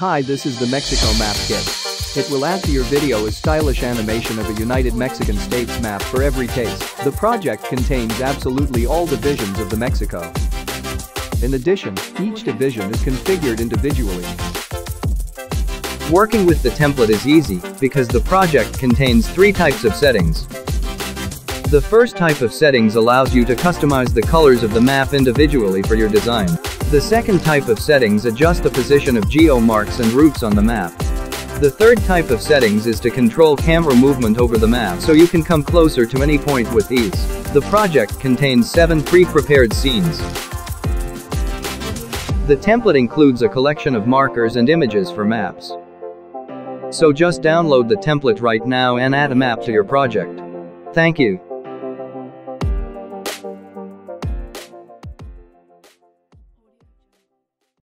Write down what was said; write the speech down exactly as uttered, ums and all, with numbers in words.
Hi, this is the Mexico map kit. It will add to your video a stylish animation of a United Mexican States map for every case. The project contains absolutely all divisions of the Mexico. In addition, each division is configured individually. Working with the template is easy because the project contains three types of settings. The first type of settings allows you to customize the colors of the map individually for your design. The second type of settings adjusts the position of geo marks and routes on the map. The third type of settings is to control camera movement over the map so you can come closer to any point with ease. The project contains seven pre-prepared scenes. The template includes a collection of markers and images for maps. So just download the template right now and add a map to your project. Thank you.